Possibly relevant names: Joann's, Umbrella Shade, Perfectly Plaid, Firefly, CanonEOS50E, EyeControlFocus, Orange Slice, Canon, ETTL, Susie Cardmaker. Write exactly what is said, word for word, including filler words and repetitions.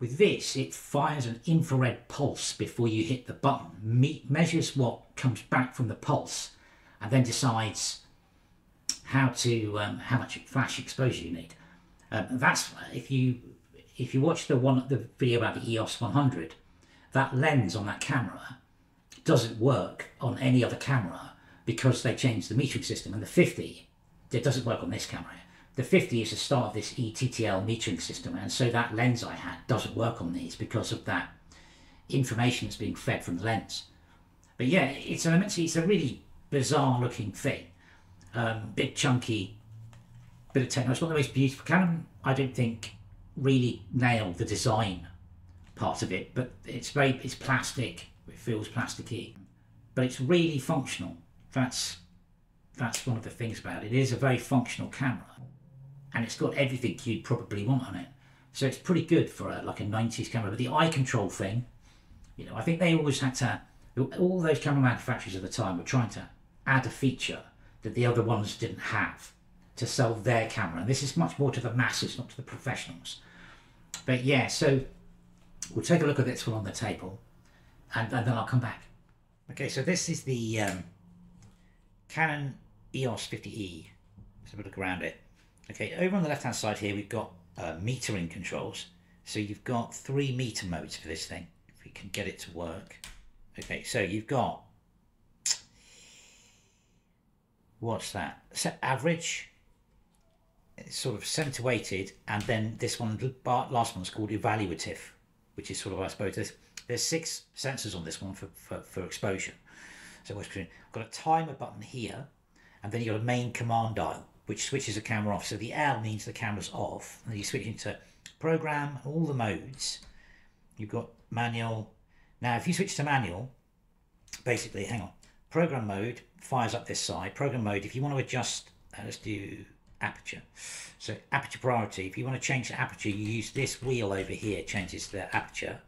With this, it fires an infrared pulse before you hit the button, me measures what comes back from the pulse, and then decides how to um, how much flash exposure you need. Um, that's if you if you watch the one the video about the E O S one hundred, that lens on that camera doesn't work on any other camera because they changed the metering system. And the fifty, it doesn't work on this camera. The fifty is the start of this E T T L metering system, and so that lens I had doesn't work on these because of that information that's being fed from the lens. But yeah, it's an immensely, it's a really bizarre looking thing. Um, big chunky bit of technology. It's one of the most beautiful. Canon, I don't think, really nailed the design part of it, but it's very, it's plastic. It feels plasticky, but it's really functional. That's that's one of the things about it. It is a very functional camera. And it's got everything you'd probably want on it, so it's pretty good for a, like a nineties camera. But the eye control thing, you know, I think they always had to. All those camera manufacturers at the time were trying to add a feature that the other ones didn't have to sell their camera. And this is much more to the masses, not to the professionals. But yeah, so we'll take a look at this one on the table, and, and then I'll come back. Okay, so this is the um, Canon E O S fifty E. Let's have a look around it. Okay, over on the left-hand side here, we've got uh, metering controls. So you've got three meter modes for this thing, if we can get it to work. Okay, so you've got, what's that? Set average, it's sort of center weighted, and then this one, last one's called evaluative, which is sort of, I suppose, there's, there's six sensors on this one for, for, for exposure. So I've got a timer button here, and then you've got a main command dial, which switches the camera off. So the L means the camera's off. And you switch into program, all the modes. You've got manual. Now, if you switch to manual, basically, hang on. Program mode fires up this side. Program mode, if you want to adjust, uh, let's do aperture. So aperture priority, if you want to change the aperture, you use this wheel over here, changes the aperture.